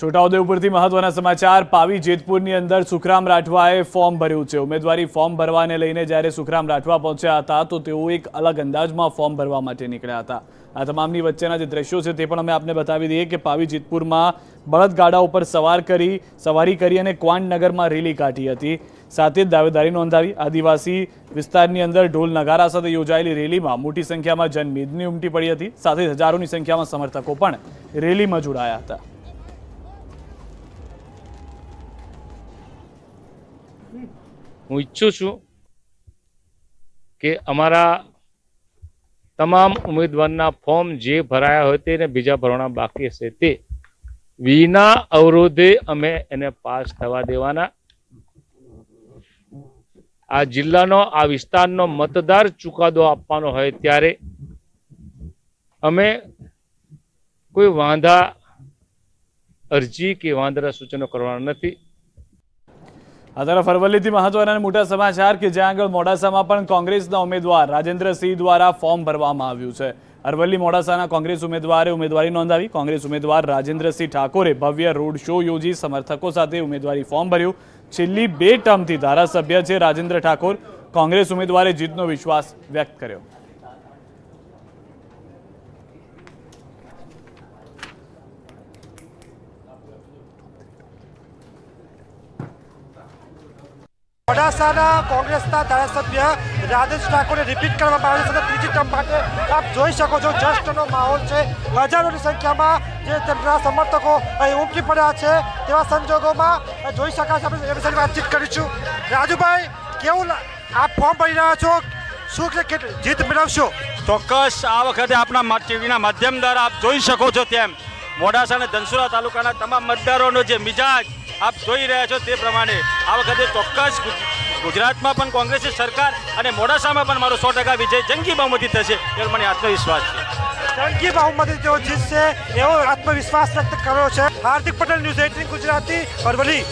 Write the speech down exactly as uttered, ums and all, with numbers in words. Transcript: छोटाउदेपुरथी महत्वना समाचार। पावी जेतपुरनी अंदर सुखराम राठवाए फॉर्म भर्यु छे। उम्मेदवारी फॉर्म भरवाने लईने ज्यारे सुखराम राठवा पहोंच्या हता तो तेओ एक अलग अंदाजमां फॉर्म भरवा माटे नीकळ्या हता। आ तमामनी वच्चेना जे दृश्यो छे ते पण अमे आपने बतावी दीए के पावी जेतपुरमां बळदगाड़ा उपर सवार करी सवारी करी अने क्वांट नगरमां रेली काढी हती। साथे दावेदारी नोंधावी। आदिवासी विस्तारनी अंदर ढोल नगारा साथे योजायेली रेलीमां मोटी संख्यामां जनमेदनी उमटी पड़ी हती। साथे हजारोनी संख्यामां समर्थको पण रेलीमां जोडाया हता। हूँ इच्छू छू कि अमरा तमाम उम्मीदवार फॉर्म जे भराया होते बीजा भरवा बाकी से ते विना अवरोधे अमे एने पास थवा देवाना। आ जिल्लानो आ विस्तारनो मतदार चुकादो आपवानो होय त्यारे अमे कोई वांधा अरजी के वांधरा सूचनो करवाना नथी। आ तरफ अरवली महत्वना मोटा समाचार कि ज्यां आगळ मोडासामां पण कोंग्रेसना उम्मीदवार राजेन्द्रसिंह द्वारा फॉर्म भरवामां आव्युं छे। अरवली मोडासाना कांग्रेस उम्मीदवारे उम्मीदवारी नोंधावी। कांग्रेस उम्मीदवार राजेन्द्रसिंह ठाकोरे भव्य रोड शो योजी समर्थकों साथे उम्मीदवारी फॉर्म भर्युं। छेल्ली बे टर्मथी धारासभ्य छे राजेन्द्र ठाकोर। कांग्रेस उम्मीदवारे जीतनो विश्वास व्यक्त कर्यो। મોડાસાના કોંગ્રેસના ધારાસભ્ય રાજેશ ઠાકોરને રિપીટ કરવામાં આવે છે અને ત્રીજી ટર્મ માટે આપ જોઈ શકો છો જસ્ટનો માહોલ છે। હજારોની સંખ્યામાં જે તેમના સમર્થકો અહીં ઉમટી પડ્યા છે તેવા સંજોગોમાં જોઈ શકાય છે। આપણે એમની સાથે વાતચીત કરીશું। રાજુભાઈ, કેવું આપ ફોર્મ ભરી રહ્યા છો? શું જીત મેળવશો? ચોક્કસ આ વખતે આપના ટીવીના માધ્યમ દ્વારા આપ જોઈ શકો છો તેમ મોડાસા અને ધનસુરા તાલુકાના તમામ મતદારોનો જે મિજાજ आप જોઈ રહ્યા છો તે પ્રમાણે આ વખતે ચોક્કસ ગુજરાતમાં પણ કોંગ્રેસની સરકાર અને મોડાસામાં પણ મારો સો ટકા વિજય જંગી બહુમતી થશે એવો મને આત્મવિશ્વાસ છે। જંગી બહુમતી તેઓ જીતશે એવો આત્મવિશ્વાસ વ્યક્ત કર્યો છે। હાર્દિક પટેલ, ન્યૂઝ અઠ્ठावन ગુજરાતી, અરવલી।